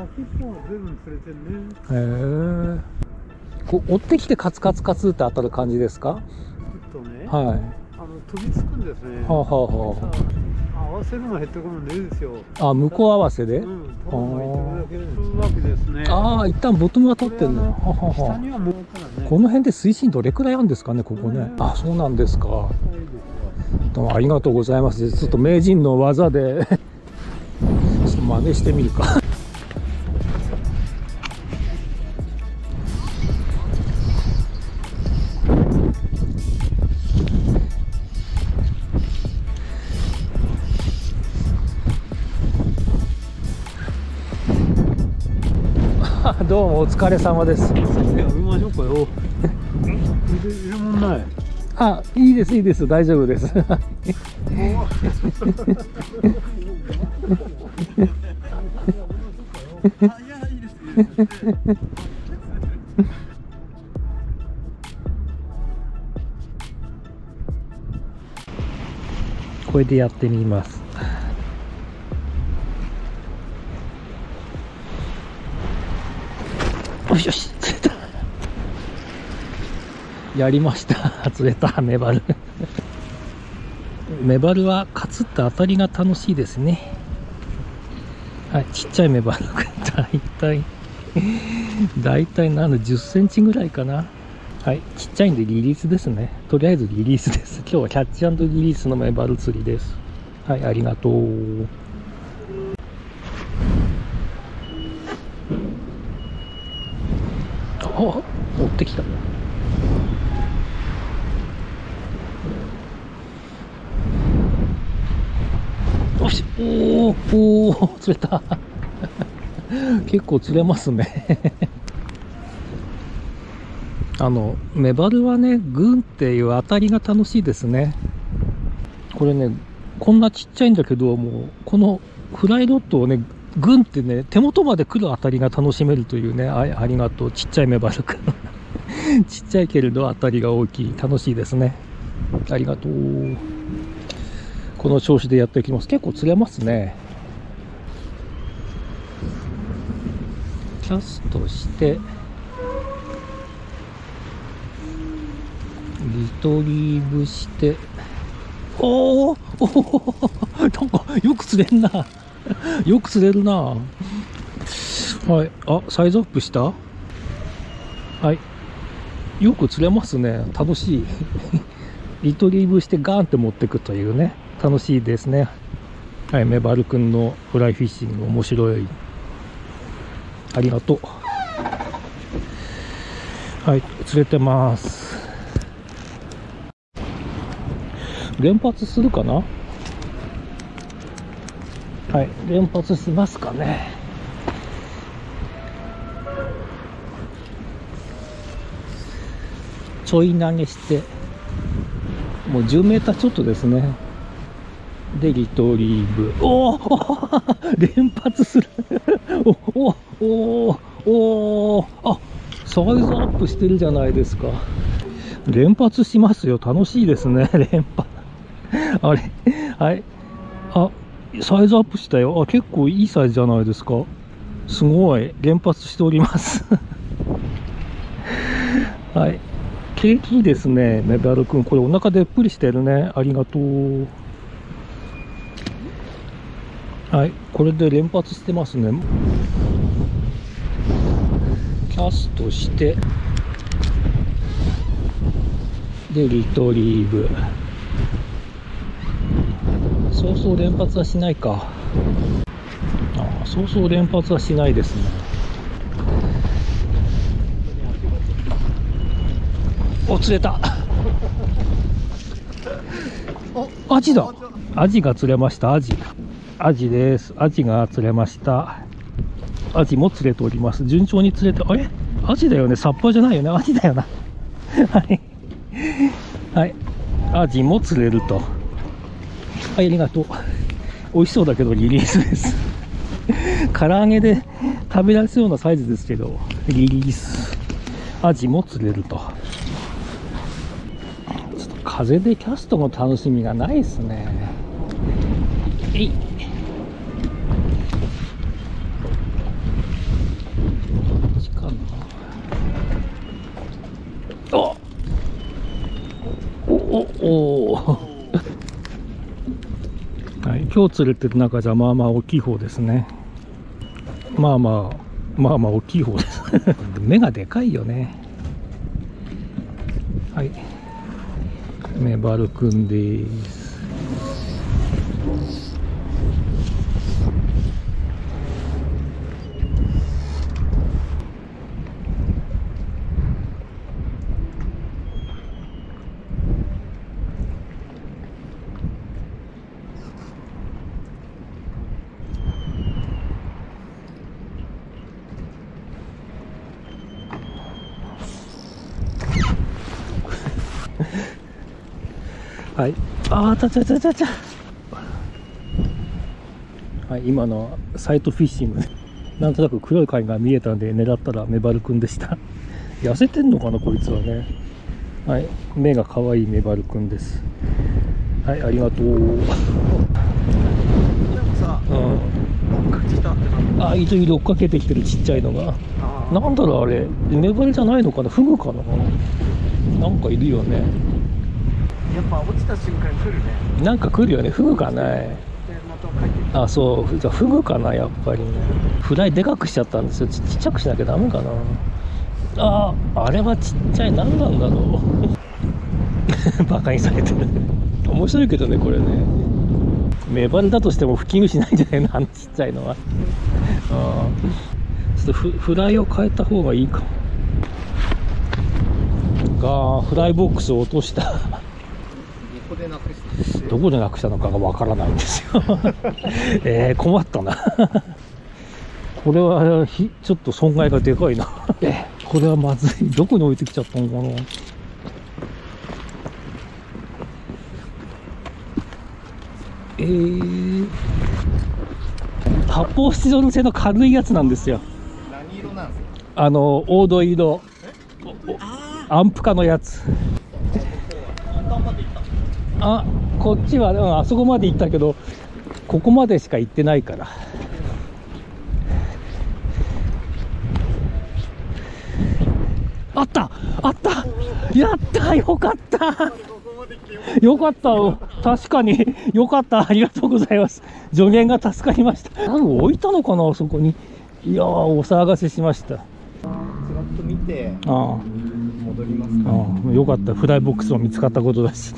へえ。こう追ってきてカツカツカツって当たる感じですか？ね、はい。飛びつくんですね。はあはあはあ。合わせるの減ってくるんですよ。あ、向こう合わせで。うん。ああ、一旦ボトムは取ってるの。下にはもうからね。この辺で水深どれくらいあるんですかね、ここね。あ、そうなんですか。どうもありがとうございます。ちょっと名人の技でちょっと真似してみるか。どうもお疲れ様です。あ、いいですいいです大丈夫です。これでやってみます。よし、釣れた。やりました。釣れた、メバル。メバルはカツって当たりが楽しいですね。はい、ちっちゃいメバルがだいたい10センチぐらいかな。はい、ちっちゃいんでリリースですね。とりあえずリリースです。今日はキャッチ&リリースのメバル釣りです。はい、ありがとう。あ、持ってきた。よし、おーおー、釣れた。結構釣れますね。メバルはね、グンっていう当たりが楽しいですね。これね、こんなちっちゃいんだけど、もうこのフライロッドをね、グンってね、手元まで来るあたりが楽しめるというね、ありがとう、ちっちゃいメバルくん。ちっちゃいけれど、あたりが大きい、楽しいですね。ありがとう。この調子でやっていきます。結構釣れますね。キャストして、リトリーブして、おーおー、なんかよく釣れんな。よく釣れるな。はい。あ、サイズアップした？はい。よく釣れますね。楽しい。リトリーブしてガーンって持ってくというね。楽しいですね。はい。メバルくんのフライフィッシング面白い。ありがとう。はい。釣れてます。連発するかな？はい、連発しますかね。ちょい投げして、もう10メーターちょっとですね。で、リトリーブ。おお連発する。おおおお、あ、サイズアップしてるじゃないですか。連発しますよ。楽しいですね。連発。あれ、はい。あ、サイズアップしたよ。あ、結構いいサイズじゃないですか。すごい。連発しております。はい。景気いいですね、メバルくん。これお腹でっぷりしてるね。ありがとう。はい。これで連発してますね。キャストして、で、リトリーブ。そうそう連発はしないか。ああ、そうそう連発はしないですね。お、釣れた。アジだ。アジが釣れました。アジです。アジが釣れました。アジも釣れております。順調に釣れて、あれ？アジだよね。サッパじゃないよね。アジだよな。はい。はい。アジも釣れると。はい、ありがとう。美味しそうだけどリリースです。唐揚げで食べ出すようなサイズですけど、リリース。アジも釣れると。ちょっと風でキャストの楽しみがないですね。えい。かんな。あ。おおお。はい、今日釣れてる中じゃまあまあ大きい方ですね。まあまあまあまあ大きい方です。目がでかいよね。はい。メバルくんです。はい、ああ、ちゃちゃちゃちゃちゃ。はい、今のサイトフィッシング。なんとなく黒い貝が見えたんで、狙ったらメバルくんでした。痩せてんのかな、こいつはね。はい、目が可愛いメバルくんです。はい、ありがとう。でもさ、うん、追っかけたってなんだ。あ、一応追っかけてきてるちっちゃいのが。なんだろう、あれ、メバルじゃないのかな、フグかな。なんかいるよね。やっぱ落ちた瞬間来るね。なんか来るよね。フグかな。あ、そう。じゃフグかなやっぱりね。フライでかくしちゃったんですよ。ちっちゃくしなきゃダメかな。ああ、あれはちっちゃい。何なんだろう。バカにされてる。面白いけどねこれね。メバルだとしても吹き虫ないんじゃないの、あのちっちゃいのは。ああ、ちょっとフライを変えた方がいいかも。がフライボックスを落とした。どこでなくしたのかがわからないんですよ。困ったな。これはちょっと損害がでかいな。これはまずい。どこに置いてきちゃったのかな。発泡スチロール製の軽いやつなんですよ。何色なんですか？黄土色。アンプ化のやつ。あ、こっちは、うん、あそこまで行ったけどここまでしか行ってないから。あったあった、やったよかったよかった、確かによかった、ありがとうございます、助言が助かりました。何を置いたのかなあそこに。いやー、お騒がせしました。ちょっと見て、ああ戻りますか、ね、ああよかった、フライボックスも見つかったことだし。